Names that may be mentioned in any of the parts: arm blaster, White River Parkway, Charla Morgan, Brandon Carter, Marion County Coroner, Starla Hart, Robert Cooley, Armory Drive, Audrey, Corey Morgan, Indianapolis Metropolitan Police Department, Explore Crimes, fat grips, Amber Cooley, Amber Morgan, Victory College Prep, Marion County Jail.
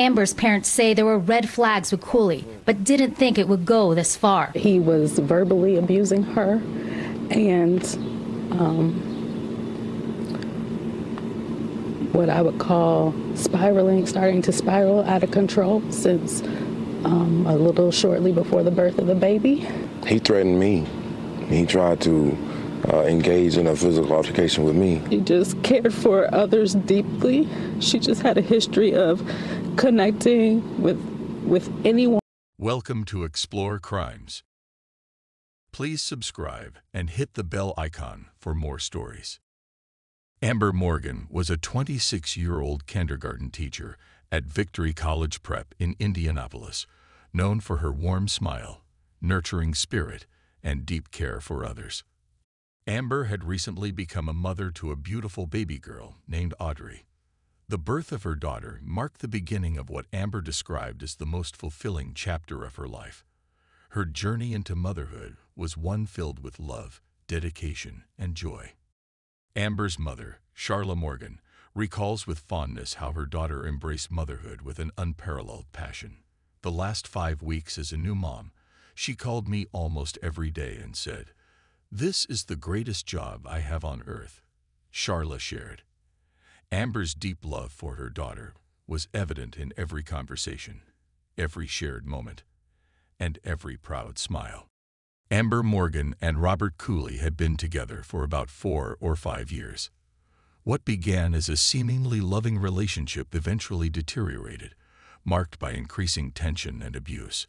Amber's parents say there were red flags with Cooley, but didn't think it would go this far. He was verbally abusing her, and what I would call spiraling, starting to spiral out of control since a little shortly before the birth of the baby. He threatened me. He tried to engage in a physical altercation with me. She just cared for others deeply. She just had a history of connecting with anyone. Welcome to Explore Crimes. Please subscribe and hit the bell icon for more stories. Amber Morgan was a 26-year-old kindergarten teacher at Victory College Prep in Indianapolis, known for her warm smile, nurturing spirit, and deep care for others. Amber had recently become a mother to a beautiful baby girl named Audrey. The birth of her daughter marked the beginning of what Amber described as the most fulfilling chapter of her life. Her journey into motherhood was one filled with love, dedication, and joy. Amber's mother, Charla Morgan, recalls with fondness how her daughter embraced motherhood with an unparalleled passion. The last 5 weeks as a new mom, she called me almost every day and said, "This is the greatest job I have on earth," Charla shared. Amber's deep love for her daughter was evident in every conversation, every shared moment, and every proud smile. Amber Morgan and Robert Cooley had been together for about 4 or 5 years. What began as a seemingly loving relationship eventually deteriorated, marked by increasing tension and abuse,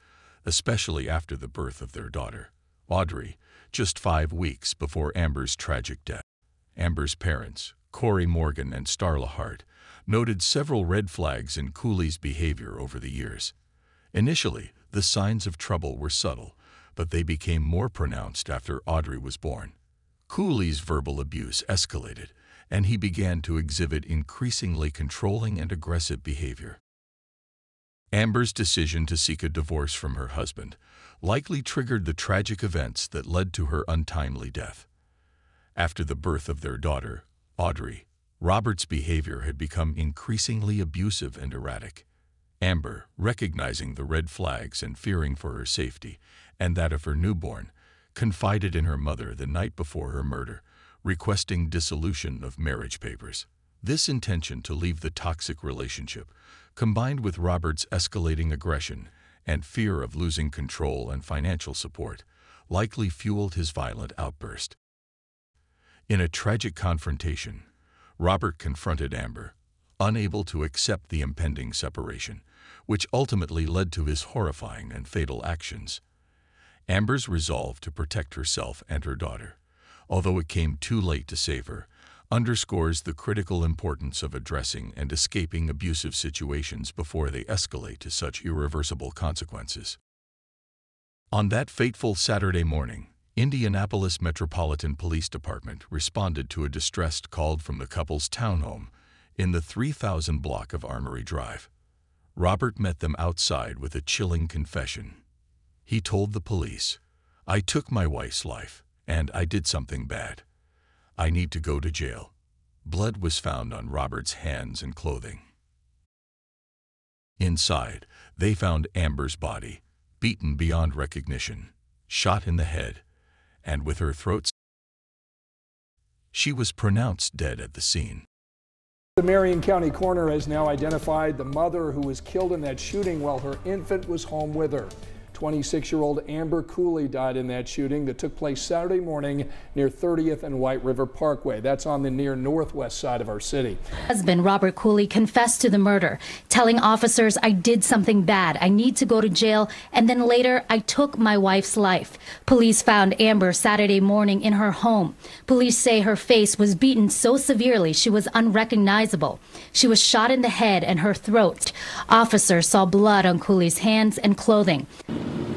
especially after the birth of their daughter, Audrey, just 5 weeks before Amber's tragic death. Amber's parents, Corey Morgan and Starla Hart, noted several red flags in Cooley's behavior over the years. Initially, the signs of trouble were subtle, but they became more pronounced after Audrey was born. Cooley's verbal abuse escalated, and he began to exhibit increasingly controlling and aggressive behavior. Amber's decision to seek a divorce from her husband likely triggered the tragic events that led to her untimely death. After the birth of their daughter, Audrey, Robert's behavior had become increasingly abusive and erratic. Amber, recognizing the red flags and fearing for her safety and that of her newborn, confided in her mother the night before her murder, requesting dissolution of marriage papers. This intention to leave the toxic relationship, combined with Robert's escalating aggression and fear of losing control and financial support, likely fueled his violent outburst. In a tragic confrontation, Robert confronted Amber, unable to accept the impending separation, which ultimately led to his horrifying and fatal actions. Amber's resolve to protect herself and her daughter, although it came too late to save her, underscores the critical importance of addressing and escaping abusive situations before they escalate to such irreversible consequences. On that fateful Saturday morning, Indianapolis Metropolitan Police Department responded to a distressed call from the couple's townhome in the 3000 block of Armory Drive. Robert met them outside with a chilling confession. He told the police, "I took my wife's life, and I did something bad. I need to go to jail." Blood was found on Robert's hands and clothing. Inside, they found Amber's body, beaten beyond recognition, shot in the head, and with her throat. She was pronounced dead at the scene. The Marion County Coroner has now identified the mother who was killed in that shooting while her infant was home with her. 26-year-old Amber Cooley died in that shooting that took place Saturday morning near 30th and White River Parkway. That's on the near northwest side of our city. Husband Robert Cooley confessed to the murder, telling officers, "I did something bad. I need to go to jail. And then later, I took my wife's life." Police found Amber Saturday morning in her home. Police say her face was beaten so severely she was unrecognizable. She was shot in the head and her throat. Officers saw blood on Cooley's hands and clothing.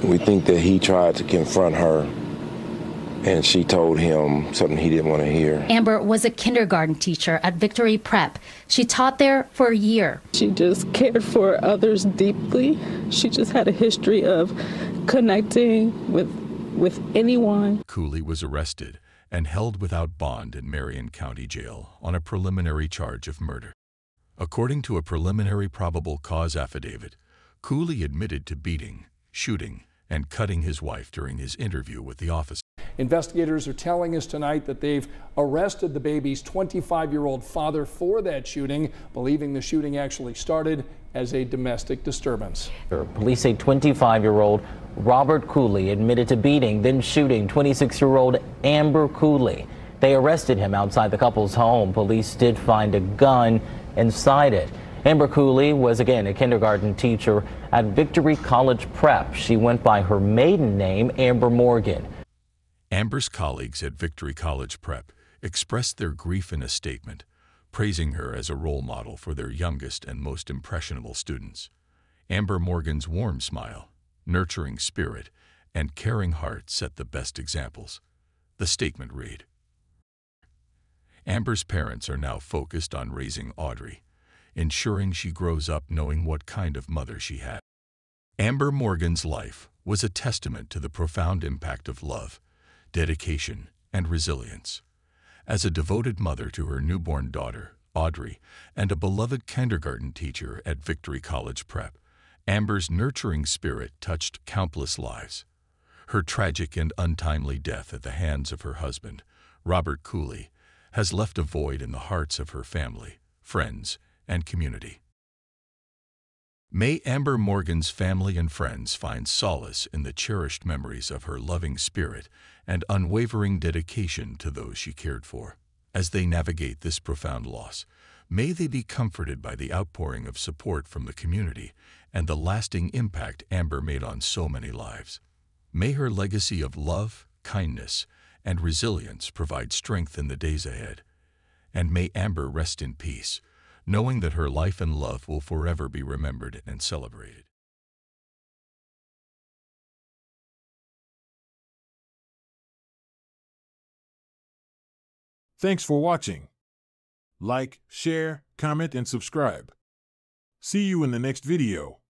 We think that he tried to confront her, and she told him something he didn't want to hear. Amber was a kindergarten teacher at Victory Prep. She taught there for a year. She just cared for others deeply. She just had a history of connecting with anyone. Cooley was arrested and held without bond in Marion County Jail on a preliminary charge of murder. According to a preliminary probable cause affidavit, Cooley admitted to beating, shooting, and cutting his wife during his interview with the officer. Investigators are telling us tonight that they've arrested the baby's 25-year-old father for that shooting, believing the shooting actually started as a domestic disturbance. Police say 25-year-old Robert Cooley admitted to beating, then shooting 26-year-old Amber Cooley. They arrested him outside the couple's home. Police did find a gun inside it. Amber Cooley was again a kindergarten teacher at Victory College Prep. She went by her maiden name, Amber Morgan. Amber's colleagues at Victory College Prep expressed their grief in a statement, praising her as a role model for their youngest and most impressionable students. Amber Morgan's warm smile, nurturing spirit, and caring heart set the best examples. The statement read, Amber's parents are now focused on raising Audrey, ensuring she grows up knowing what kind of mother she had. Amber Morgan's life was a testament to the profound impact of love, dedication, and resilience. As a devoted mother to her newborn daughter, Audrey, and a beloved kindergarten teacher at Victory College Prep, Amber's nurturing spirit touched countless lives. Her tragic and untimely death at the hands of her husband, Robert Cooley, has left a void in the hearts of her family, friends, and community. May Amber Morgan's family and friends find solace in the cherished memories of her loving spirit and unwavering dedication to those she cared for. As they navigate this profound loss, may they be comforted by the outpouring of support from the community and the lasting impact Amber made on so many lives. May her legacy of love, kindness, and resilience provide strength in the days ahead. And may Amber rest in peace, knowing that her life and love will forever be remembered and celebrated. Thanks for watching. Like, share, comment, and subscribe. See you in the next video.